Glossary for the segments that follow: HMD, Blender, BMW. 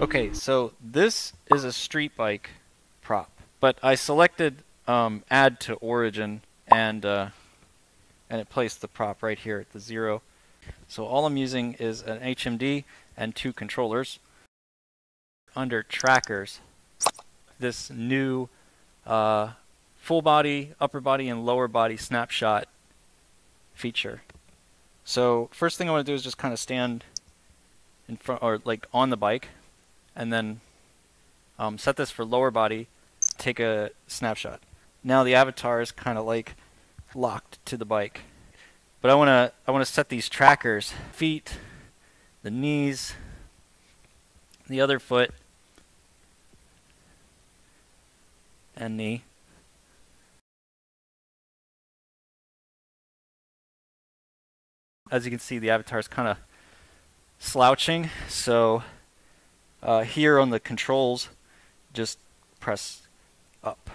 Okay, so this is a street bike prop, but I selected add to origin and it placed the prop right here at the 0. So all I'm using is an HMD and 2 controllers. Under trackers, this new full body, upper body, and lower body snapshot feature. So first thing I want to do is just kind of stand in front, or like on the bike, and then set this for lower body, take a snapshot. Now the avatar is kind of like locked to the bike, but I want to set these trackers: feet, the knees, the other foot, and knee. As you can see, the avatar is kind of slouching, so here on the controls, just press up,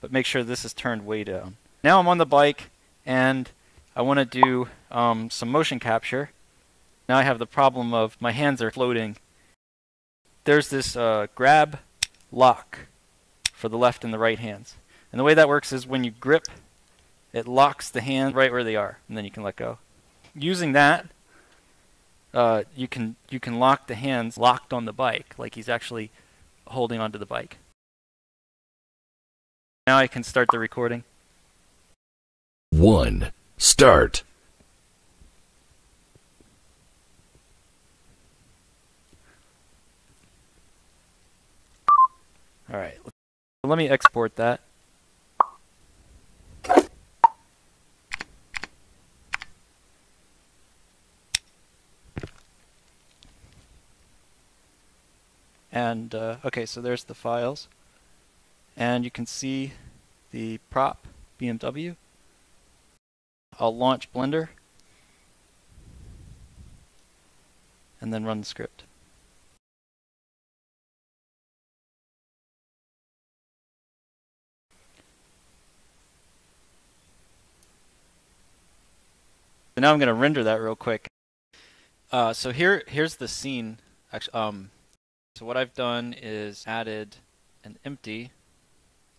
but make sure this is turned way down. Now I'm on the bike, and I want to do some motion capture. Now I have the problem of my hands are floating. There's this grab lock for the left and the right hands, and the way that works is when you grip, it locks the hand right where they are, and then you can let go. Using that, you can lock the hands locked on the bike, like he's actually holding onto the bike. Now I can start the recording. 1. Start. All right. Let me export that. And okay, so there's the files, and you can see the prop BMW. I'll launch Blender and then run the script. So now I'm going to render that real quick. So here's the scene. Actually, so what I've done is added an empty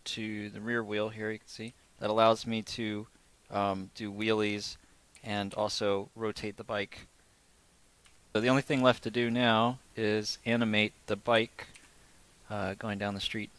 to the rear wheel here, you can see. That allows me to do wheelies and also rotate the bike. So the only thing left to do now is animate the bike going down the street.